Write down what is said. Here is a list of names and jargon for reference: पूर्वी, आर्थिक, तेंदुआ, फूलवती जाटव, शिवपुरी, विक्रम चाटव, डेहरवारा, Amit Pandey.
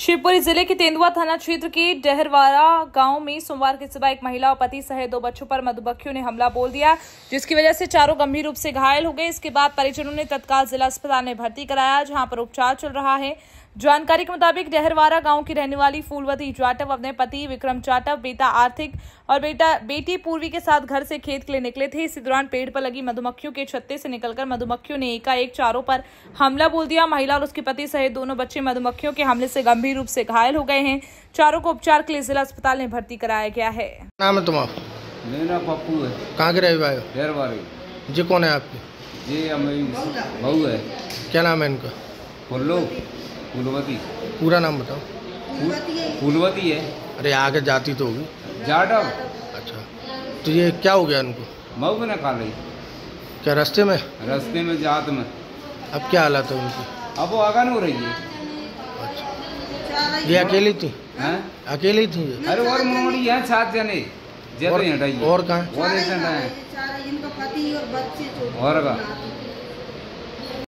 शिवपुरी जिले के तेंदुआ थाना क्षेत्र के डेहरवारा गांव में सोमवार की सुबह एक महिला और पति सहित 2 बच्चों पर मधुमक्खियों ने हमला बोल दिया, जिसकी वजह से चारों गंभीर रूप से घायल हो गए। इसके बाद परिजनों ने तत्काल जिला अस्पताल में भर्ती कराया, जहां पर उपचार चल रहा है। जानकारी के मुताबिक डेहरवारा गांव की रहने वाली फूलवती जाटव अपने पति विक्रम चाटव, बेटा आर्थिक और बेटी पूर्वी के साथ घर से खेत के लिए निकले थे। इसी दौरान पेड़ पर लगी मधुमक्खियों के छत्ते से निकलकर मधुमक्खियों ने एकाएक चारों पर हमला बोल दिया। महिला और उसके पति सहित दोनों बच्चे मधुमक्खियों के हमले से गंभीर रूप से घायल हो गए हैं। चारों को उपचार के लिए जिला अस्पताल में भर्ती कराया गया है। नाम है तुम्हारा? मेरा पप्पू है। कहाँ के रहने वाले? जी कौन है आपके? जी हमारी बहू है। क्या नाम है इनका? फूलवती। पूरा नाम बताओ। फूलवती है। अरे आगे जाती तो होगी जाटव। अच्छा, तो ये क्या हो गया इनको? मऊ ने खा ली क्या? रास्ते में जात में। अब क्या हालत है उनकी? अब वो आगान हो रही है। अच्छा, ये अकेली थी? हाँ अकेली थी। अरे और मोड़ी है 7 जने जैसे हटाइए। और कहाँ है? और इनका पति और बच्चे। और